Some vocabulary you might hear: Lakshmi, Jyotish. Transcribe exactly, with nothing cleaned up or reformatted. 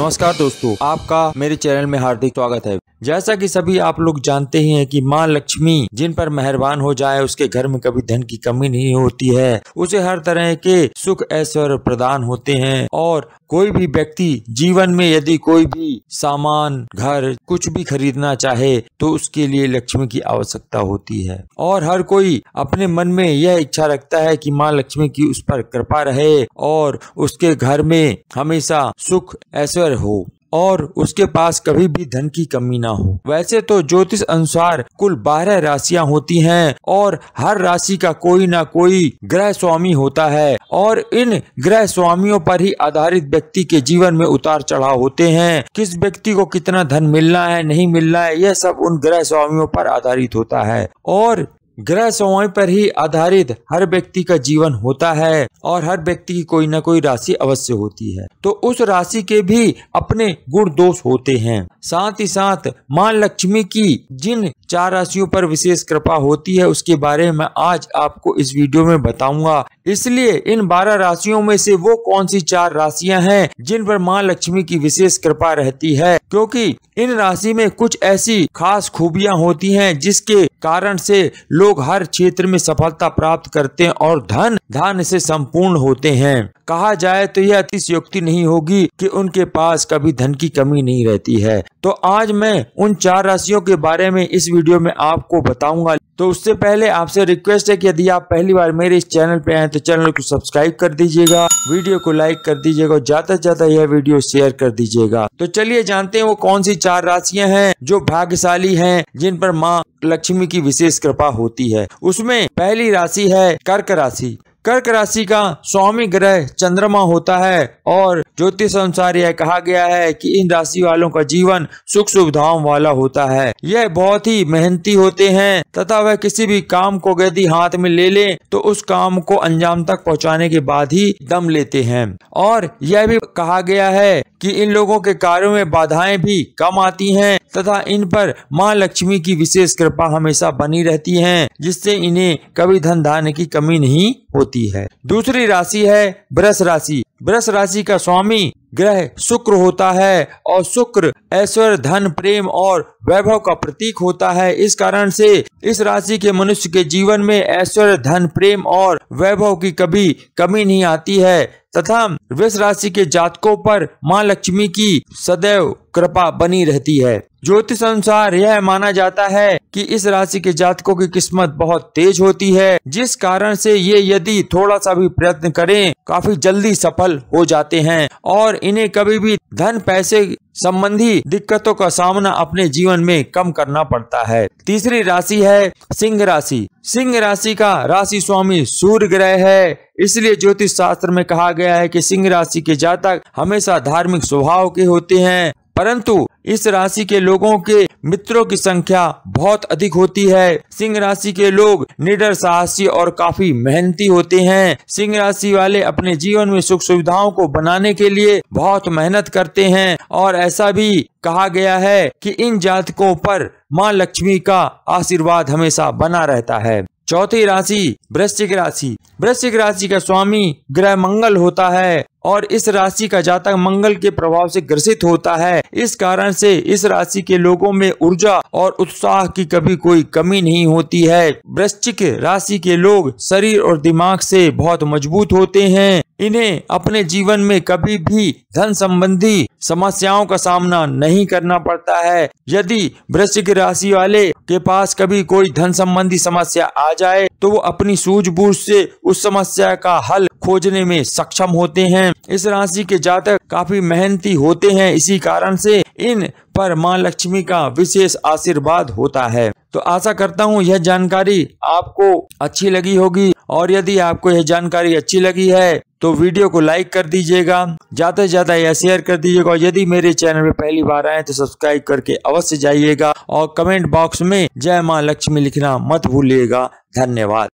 नमस्कार दोस्तों, आपका मेरे चैनल में हार्दिक स्वागत है। जैसा कि सभी आप लोग जानते ही हैं कि मां लक्ष्मी जिन पर मेहरबान हो जाए उसके घर में कभी धन की कमी नहीं होती है, उसे हर तरह के सुख ऐश्वर्य प्रदान होते हैं। और कोई भी व्यक्ति जीवन में यदि कोई भी सामान, घर, कुछ भी खरीदना चाहे तो उसके लिए लक्ष्मी की आवश्यकता होती है। और हर कोई अपने मन में यह इच्छा रखता है कि मां लक्ष्मी की उस पर कृपा रहे और उसके घर में हमेशा सुख ऐश्वर्य हो और उसके पास कभी भी धन की कमी ना हो। वैसे तो ज्योतिष अनुसार कुल बारह राशियां होती हैं और हर राशि का कोई ना कोई ग्रह स्वामी होता है और इन ग्रह स्वामियों पर ही आधारित व्यक्ति के जीवन में उतार चढ़ाव होते हैं। किस व्यक्ति को कितना धन मिलना है, नहीं मिलना है, यह सब उन ग्रह स्वामियों पर आधारित होता है और ग्रह स्वामी पर ही आधारित हर व्यक्ति का जीवन होता है और हर व्यक्ति की कोई ना कोई राशि अवश्य होती है। तो उस राशि के भी अपने गुण दोष होते हैं। साथ ही साथ मां लक्ष्मी की जिन चार राशियों पर विशेष कृपा होती है उसके बारे में आज आपको इस वीडियो में बताऊंगा। इसलिए इन बारह राशियों में से वो कौन सी चार राशियां हैं जिन पर मां लक्ष्मी की विशेष कृपा रहती है, क्योंकि इन राशि में कुछ ऐसी खास खूबियां होती हैं जिसके कारण से लोग हर क्षेत्र में सफलता प्राप्त करते हैं और धन धान्य से संपूर्ण होते हैं। कहा जाए तो यह अतिशयोक्ति नहीं होगी कि उनके पास कभी धन की कमी नहीं रहती है। तो आज मैं उन चार राशियों के बारे में इस वीडियो में आपको बताऊंगा। तो उससे पहले आपसे रिक्वेस्ट है कि यदि आप पहली बार मेरे इस चैनल पे आए तो चैनल को सब्सक्राइब कर दीजिएगा, वीडियो को लाइक कर दीजिएगा और ज्यादा से ज्यादा यह वीडियो शेयर कर दीजिएगा। तो चलिए जानते हैं वो कौन सी चार राशियां हैं जो भाग्यशाली हैं, जिन पर मां लक्ष्मी की विशेष कृपा होती है। उसमें पहली राशि है कर्क राशि। कर्क राशि का स्वामी ग्रह चंद्रमा होता है और ज्योतिष अनुसार यह कहा गया है कि इन राशि वालों का जीवन सुख सुविधाओं वाला होता है। यह बहुत ही मेहनती होते हैं तथा वह किसी भी काम को यदि हाथ में ले लें तो उस काम को अंजाम तक पहुंचाने के बाद ही दम लेते हैं। और यह भी कहा गया है कि इन लोगों के कार्यों में बाधाएं भी कम आती हैं तथा इन पर मां लक्ष्मी की विशेष कृपा हमेशा बनी रहती है, जिससे इन्हें कभी धन धान्य की कमी नहीं होती है। दूसरी राशि है वृष राशि। वृष राशि का स्वामी ग्रह शुक्र होता है और शुक्र ऐश्वर्य, धन, प्रेम और वैभव का प्रतीक होता है। इस कारण से इस राशि के मनुष्य के जीवन में ऐश्वर्य, धन, प्रेम और वैभव की कभी कमी नहीं आती है तथा वृष राशि के जातकों पर मां लक्ष्मी की सदैव कृपा बनी रहती है। ज्योतिष अनुसार यह माना जाता है कि इस राशि के जातकों की किस्मत बहुत तेज होती है, जिस कारण से ये यदि थोड़ा सा भी प्रयत्न करें काफी जल्दी सफल हो जाते हैं और इन्हें कभी भी धन, पैसे संबंधी दिक्कतों का सामना अपने जीवन में कम करना पड़ता है। तीसरी राशि है सिंह राशि। सिंह राशि का राशि स्वामी सूर्य ग्रह है, इसलिए ज्योतिष शास्त्र में कहा गया है कि सिंह राशि के जातक हमेशा धार्मिक स्वभाव के होते हैं, परंतु इस राशि के लोगों के मित्रों की संख्या बहुत अधिक होती है। सिंह राशि के लोग निडर, साहसी और काफी मेहनती होते हैं। सिंह राशि वाले अपने जीवन में सुख सुविधाओं को बनाने के लिए बहुत मेहनत करते हैं और ऐसा भी कहा गया है कि इन जातकों पर मां लक्ष्मी का आशीर्वाद हमेशा बना रहता है। चौथी राशि वृश्चिक राशि। वृश्चिक राशि का स्वामी ग्रह मंगल होता है और इस राशि का जातक मंगल के प्रभाव से ग्रसित होता है। इस कारण से इस राशि के लोगों में ऊर्जा और उत्साह की कभी कोई कमी नहीं होती है। वृश्चिक राशि के लोग शरीर और दिमाग से बहुत मजबूत होते हैं। इन्हें अपने जीवन में कभी भी धन संबंधी समस्याओं का सामना नहीं करना पड़ता है। यदि वृश्चिक राशि वाले के पास कभी कोई धन संबंधी समस्या आ जाए तो वो अपनी सूझबूझ से उस समस्या का हल खोजने में सक्षम होते हैं। इस राशि के जातक काफी मेहनती होते हैं, इसी कारण से इन पर मां लक्ष्मी का विशेष आशीर्वाद होता है। तो आशा करता हूं यह जानकारी आपको अच्छी लगी होगी और यदि आपको यह जानकारी अच्छी लगी है तो वीडियो को लाइक कर दीजिएगा, ज्यादा से ज्यादा यह शेयर कर दीजिएगा और यदि मेरे चैनल में पहली बार आए तो सब्सक्राइब करके अवश्य जाइएगा और कमेंट बॉक्स में जय मां लक्ष्मी लिखना मत भूलिएगा। धन्यवाद।